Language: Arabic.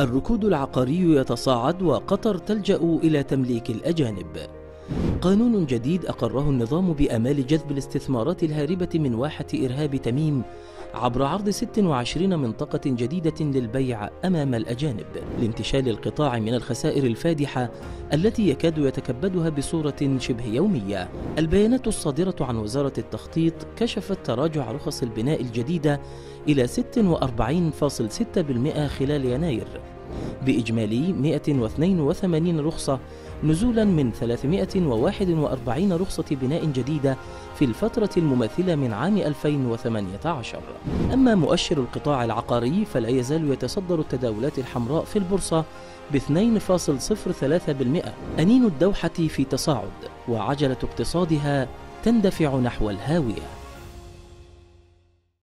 الركود العقاري يتصاعد وقطر تلجأ إلى تمليك الأجانب. قانون جديد أقره النظام بآمال جذب الاستثمارات الهاربة من واحة إرهاب تميم عبر عرض 26 منطقة جديدة للبيع أمام الأجانب لانتشال القطاع من الخسائر الفادحة التي يكاد يتكبدها بصورة شبه يومية. البيانات الصادرة عن وزارة التخطيط كشفت تراجع رخص البناء الجديدة إلى 46.6% خلال يناير، بإجمالي 182 رخصة، نزولا من 341 رخصة بناء جديدة في الفترة المماثلة من عام 2018. أما مؤشر القطاع العقاري فلا يزال يتصدر التداولات الحمراء في البورصة ب 2.03%. أنين الدوحة في تصاعد وعجلة اقتصادها تندفع نحو الهاوية.